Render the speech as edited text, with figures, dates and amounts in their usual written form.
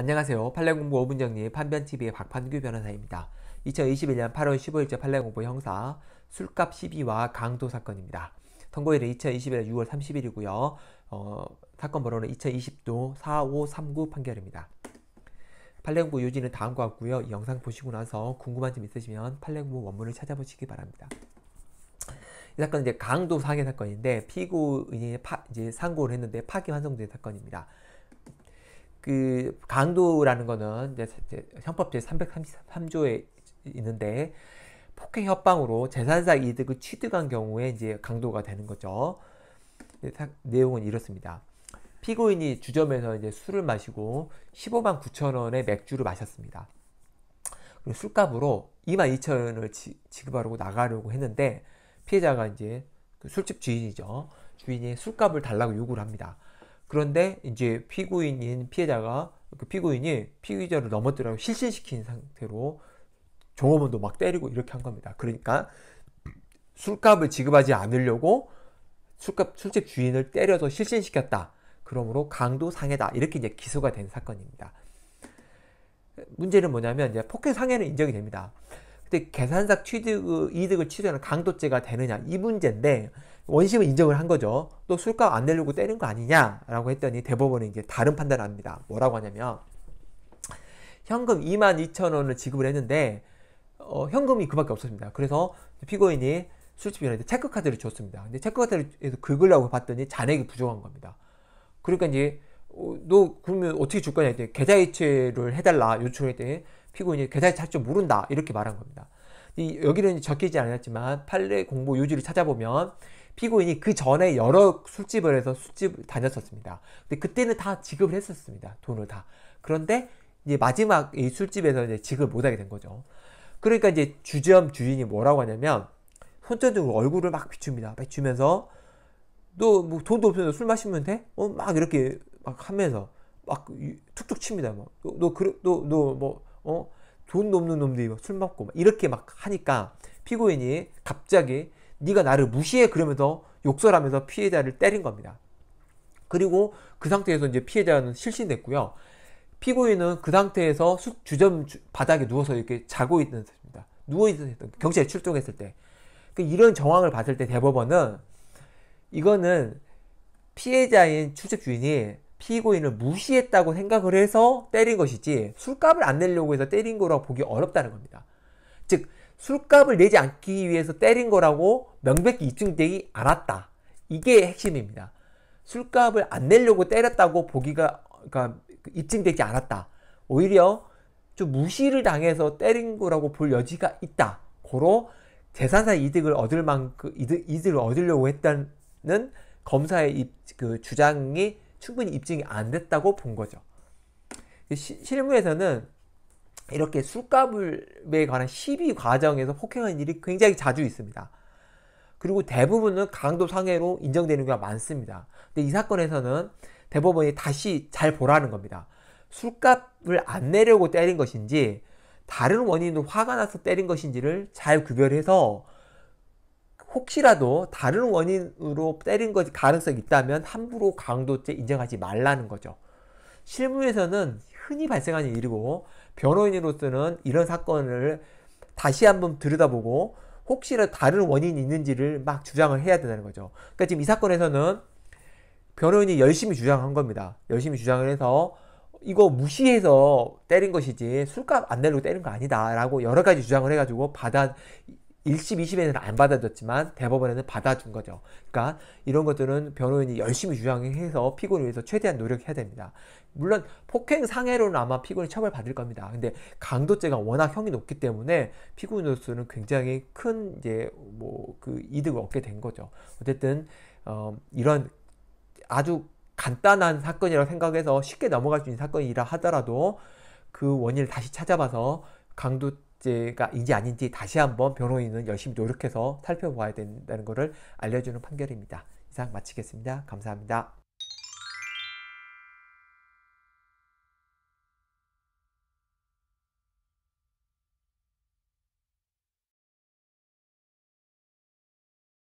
안녕하세요. 판례공부 5분정리 판변TV의 박판규 변호사입니다. 2021년 8월 15일자 판례공부 형사 술값 시비와 강도 사건입니다. 선고일은 2021년 6월 30일이고요. 사건 번호는 2020도 4539 판결입니다. 판례공부 요지는 다음과 같고요. 이 영상 보시고 나서 궁금한 점 있으시면 판례공부 원문을 찾아보시기 바랍니다. 이 사건은 이제 강도 상해 사건인데 피고인이 이제 상고를 했는데 파기환송된 사건입니다. 그 강도라는 거는 이제 형법 제333조에 있는데 폭행 협방으로 재산상 이득을 취득한 경우에 이제 강도가 되는 거죠. 내용은 이렇습니다. 피고인이 주점에서 이제 술을 마시고 159,000원의 맥주를 마셨습니다. 그리고 술값으로 22,000원을 지급하려고 나가려고 했는데 피해자가 이제 그 술집 주인이죠. 주인이 술값을 달라고 요구를 합니다. 그런데 이제 피고인이 피의자를 넘어뜨려 실신시킨 상태로 종업원도 막 때리고 이렇게 한 겁니다. 그러니까 술값을 지급하지 않으려고 술집 주인을 때려서 실신시켰다. 그러므로 강도 상해다. 이렇게 이제 기소가 된 사건입니다. 문제는 뭐냐면 이제 폭행 상해는 인정이 됩니다. 근데 계산상 이득을 취득하는 강도죄가 되느냐 이 문제인데 원심은 인정을 한 거죠. 또 술값 안 내려고 때린 거 아니냐라고 했더니 대법원은 이제 다른 판단을 합니다. 뭐라고 하냐면 현금 22,000원을 지급을 했는데 현금이 그밖에 없었습니다. 그래서 피고인이 술집주인한테 체크카드를 줬습니다. 근데 체크카드에서 긁으려고 봤더니 잔액이 부족한 겁니다. 그러니까 이제 너 그러면 어떻게 줄 거냐 했더니 계좌이체를 해달라 요청했더니 피고인이 계좌이체 할 줄 모른다 이렇게 말한 겁니다. 여기는 적히지 않았지만 판례 공부 요지를 찾아보면 피고인이 그 전에 여러 술집을 해서 술집 다녔었습니다. 근데 그때는 다 지급을 했었습니다. 돈을 다. 그런데 이제 마지막 이 술집에서 이제 지급을 못하게 된 거죠. 그러니까 이제 주점 주인이 뭐라고 하냐면 손전등으로 얼굴을 막 비춥니다. 비추면서 너 뭐 돈도 없으면서 술 마시면 돼? 막 이렇게 막 하면서 막 툭툭 칩니다. 돈 없는 놈들이 막 술 먹고 막 이렇게 막 하니까 피고인이 갑자기 네가 나를 무시해 그러면서 욕설하면서 피해자를 때린 겁니다. 그리고 그 상태에서 이제 피해자는 실신됐고요. 피고인은 그 상태에서 주점 바닥에 누워서 이렇게 자고 있는 상태입니다. 누워있던 경찰이 출동했을 때 이런 정황을 봤을 때 대법원은 이거는 피해자인 술집 주인이 피고인을 무시했다고 생각을 해서 때린 것이지 술값을 안 내려고 해서 때린 거라고 보기 어렵다는 겁니다. 즉 술값을 내지 않기 위해서 때린 거라고 명백히 입증되지 않았다. 이게 핵심입니다. 술값을 안 내려고 때렸다고 그러니까 입증되지 않았다. 오히려 좀 무시를 당해서 때린 거라고 볼 여지가 있다. 고로 재산상 이득을 얻을 만큼 이득을 얻으려고 했다는 검사의 그 주장이 충분히 입증이 안 됐다고 본 거죠. 실무에서는 이렇게 술값에 관한 시비 과정에서 폭행하는 일이 굉장히 자주 있습니다. 그리고 대부분은 강도 상해로 인정되는 경우가 많습니다. 근데 이 사건에서는 대법원이 다시 잘 보라는 겁니다. 술값을 안 내려고 때린 것인지 다른 원인으로 화가 나서 때린 것인지를 잘 구별해서 혹시라도 다른 원인으로 때린 것 가능성이 있다면 함부로 강도죄 인정하지 말라는 거죠. 실무에서는 흔히 발생하는 일이고 변호인으로서는 이런 사건을 다시 한번 들여다보고 혹시라도 다른 원인이 있는지를 막 주장을 해야 된다는 거죠. 그러니까 지금 이 사건에서는 변호인이 열심히 주장한 겁니다. 열심히 주장을 해서 이거 무시해서 때린 것이지 술값 안 내려고 때린 거 아니다 라고 여러 가지 주장을 해가지고 1심, 2심에는 안 받아줬지만 대법원에는 받아준 거죠. 그러니까 이런 것들은 변호인이 열심히 주장해서 피고인을 위해서 최대한 노력해야 됩니다. 물론 폭행 상해로는 아마 피고인이 처벌받을 겁니다. 근데 강도죄가 워낙 형이 높기 때문에 피고인으로서는 굉장히 큰 이제 그 이득을 얻게 된 거죠. 어쨌든 이런 아주 간단한 사건이라고 생각해서 쉽게 넘어갈 수 있는 사건이라 하더라도 그 원인을 다시 찾아봐서 강도죄가 아닌지 다시 한번 변호인은 열심히 노력해서 살펴봐야 된다는 것을 알려주는 판결입니다. 이상 마치겠습니다. 감사합니다.